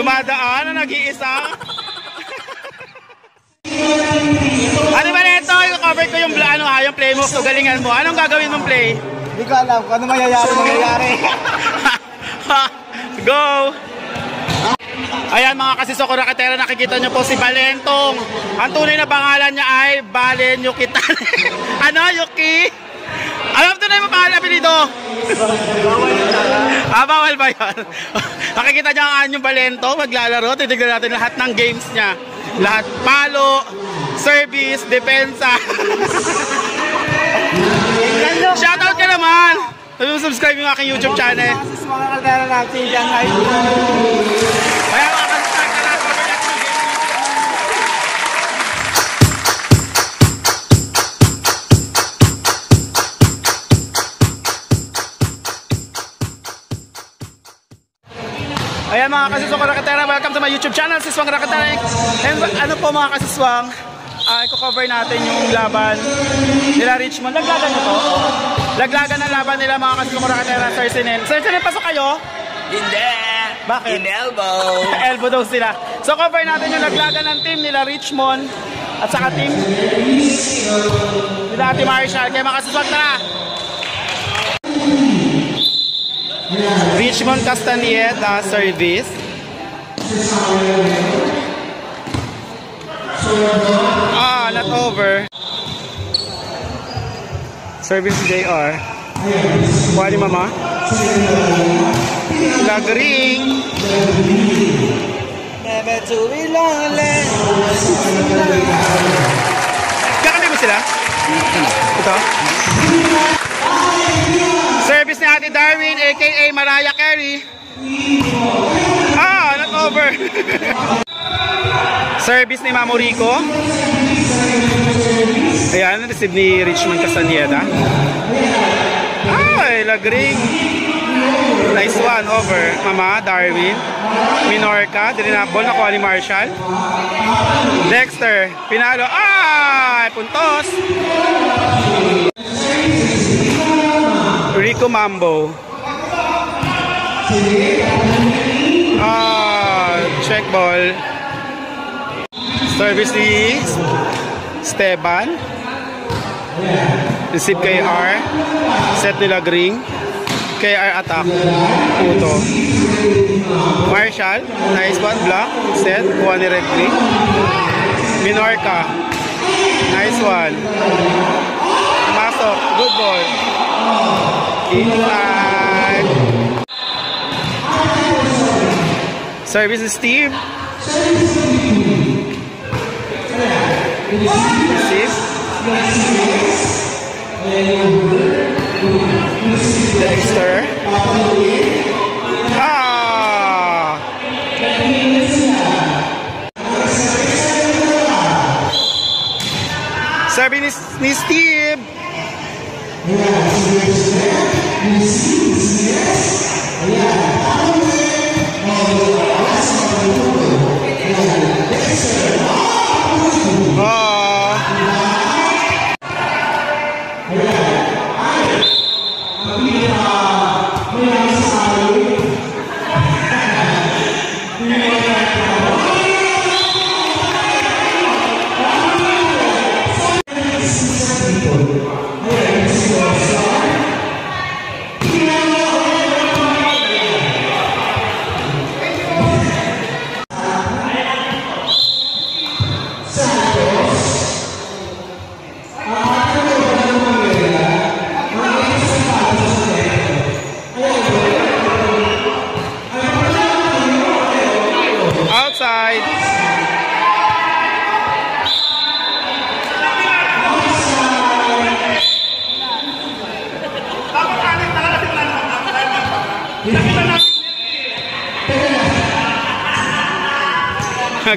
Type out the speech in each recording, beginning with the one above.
Dumadaan na nag-iisa. Ano ba neto? Yung cover ko yung ano ha, yung play mo, so galingan mo. Anong gagawin mong play? Hindi ko alam kung ano mangyayari. Go! Ayan mga kasiswang raketera, nakikita nyo po si Valentong. Ang tunay na pangalan niya ay Valen Yukitane. Ano, Yuki? Alam tunay mo pangalan na pinito? Ah, bawal ba yun? Nakikita nyo ang anyong Valentong maglalaro. Titignan natin lahat ng games niya. Lahat, palo, service, depensa. Shoutout ka naman! Subscribe yung aking YouTube channel. Ayan mga kasiswang raketera, welcome to my YouTube channel, Siswang Raketera. And ano po mga kasiswang, i-cover natin yung laban nila Richmond. Laglagan nyo po. Laglagan ang laban nila mga kasiswang raketera, Sir Sinel. Sir Sinel, pasok kayo? Hindi. Bakit? In elbow. Elbow daw sila. So cover natin yung laglagan ng team nila Richmond at saka team nila Ati Marshall. Kaya mga kasiswang, tara! Richmond Castaneda service. Ah, not over. Service JR. Pwede mama. Lagring. Never to be lonely. Kakanta mo sila? Ito? Service ni Ate Darwin aka Mariah Carey. Ah, not over. Service ni Mamorico Rico. Ayan, receive ni Richmond Castaneda. Ay, lagring. Nice one, over. Mama, Darwin. Minorca, dirinabol na kuha ni Marshall. Dexter, pinalo. Ay, puntos. Rico Mambo. Ah, check ball. Service ni Esteban. Receive KR. Set nila green. KR attack. Puto. Marshall. Nice one. Block. Set. Kuha ni Refri. Minorca. Nice one. Masok. Good ball. Inside. Service is Steve. Receive. Dexter. Ah! Service ni Steve.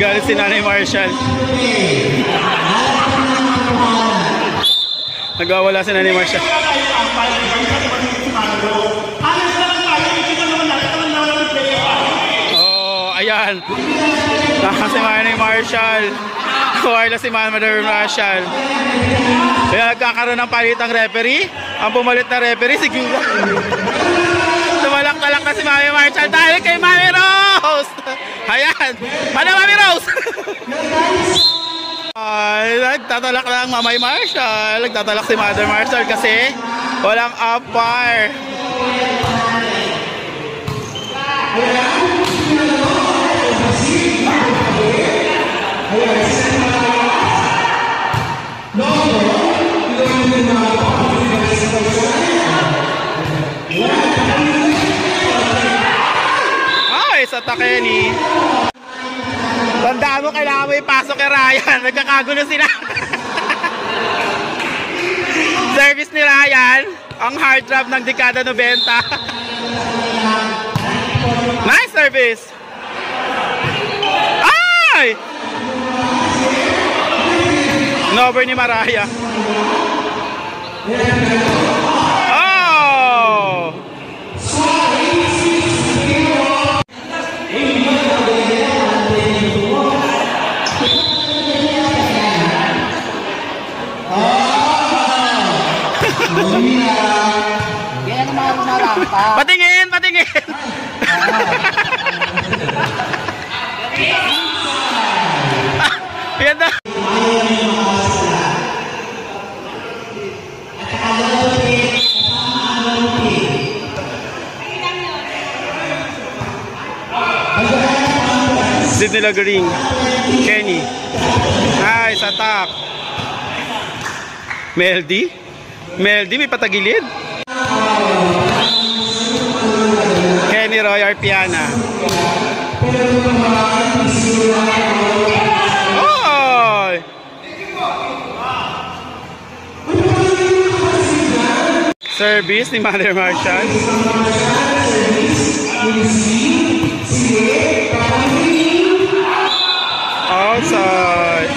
Galit si Nanay Marshall. Nagawala si Nanay Marshall. Oh, ayan. Taka si Nanay Marshall. Kuwarla si Mother Marshall. Kaya nagkakaroon ng palitang referee. Ang pumalit na referee, si Gila. Tumalak-talak na si Mami Marshall dahil kay Mami Rose. Hay nagtatalak na ang Mamay Marshall. Nagtatalak si Mother Marshall kasi walang up-par. Ay, sa Kenny. Tandaan mo, kailangan mo ipasok kay Ryan. Nagkakagulo sila. Service ni Ryan, ang hard trap ng dekada 90. Nice service. Ay! Nover ni Mariah. Oh! Patingin, patingin. Ganda. Did nila garing Kenny. Nice attack. Meldy? Meldy may patagilid? Kenny Roy Arpiana. Oh! Service ni Mother Marshall. Outside.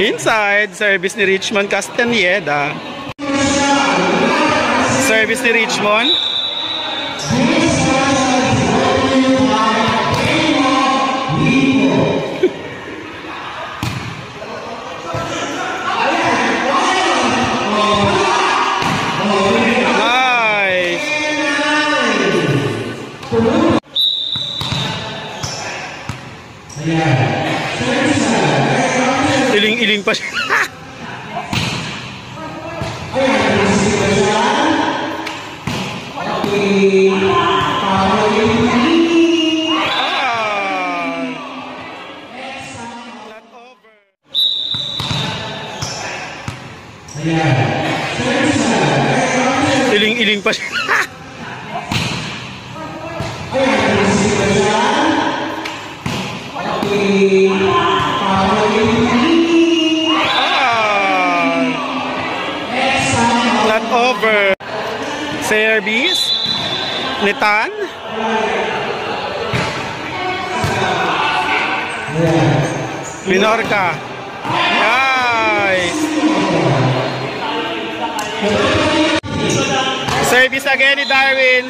Inside, service ni Richmond Castaneda. Service ni Richmond. Iling-iling pa siya. Iling-iling pa siya. Over service Nitan. Minorca. Nice. Service again ni Darwin.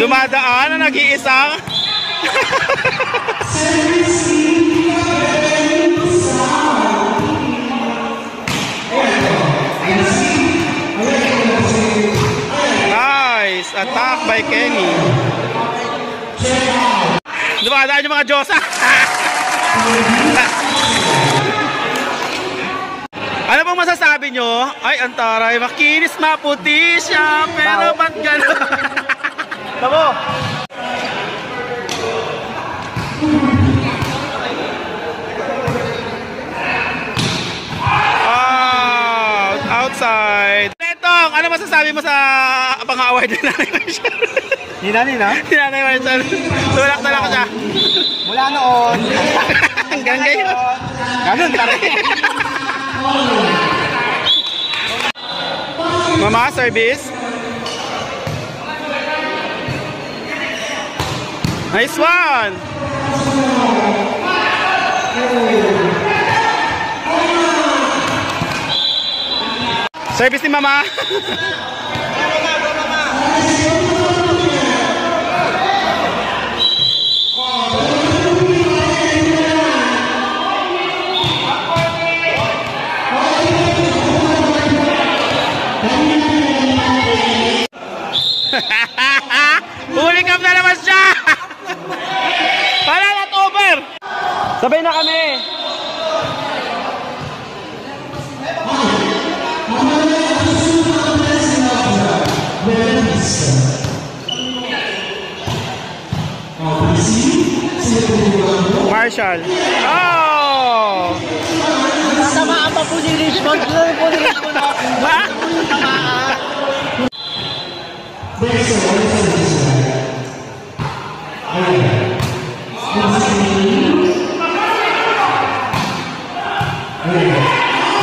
Dumadaan na nag-iisang. Nice attack by Kenny. Dumadaan yung mga diyosa. Ano bang masasabi nyo? Ay, antaray, makinis, maputi siya, pero ba't gano'n? Tabo! Out! Outside! Netong, ano masasabi mo sa pang-award na Nanay Marshall? Ni Nanay Marshall. Tulak na lang siya. Mula noon. Hanggang ngayon. Ganun, taray. Mama service. Nice one. Service ni Mama. Bulikap na naman siya! Para not over! Sabay na kami! Marshall! Oh! Tamaan pa po ni Richmond! Ha? Tamaan!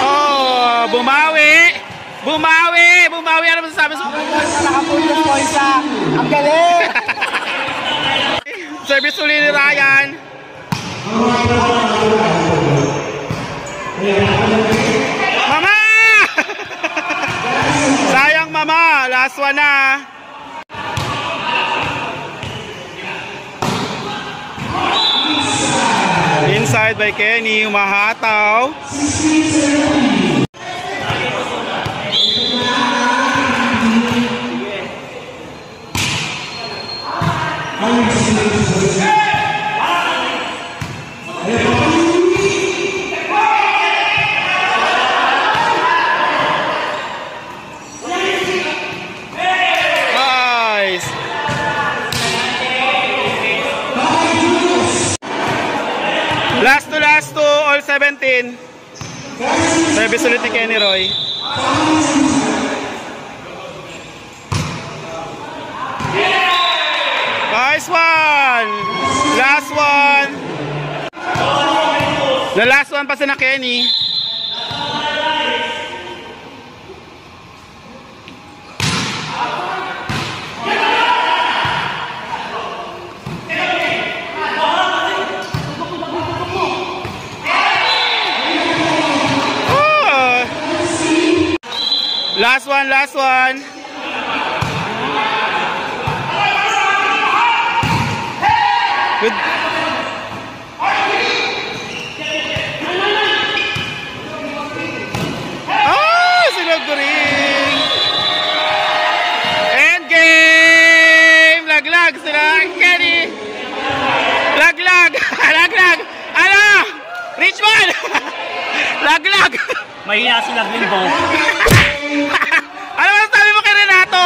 Oh, bumawi! Bumawi! Bumawi! Ano masasabi? Ang galing! Service ulit ni Ryan! Mama! Sayang Mama! Last one na! Inside by Kenny, umahataw. Last to all 17. Service ulit ni Kenny Roy. Nice one. Last one. The last one pa si na Kenny. Last one, last one. Good. Ah, sinugurin. End game. Laglag sila. Kenny. Laglag. Laglag. Ano? Richmond. Laglag. Mahina sila ng ball. Ano ba sabi mo kay Renato?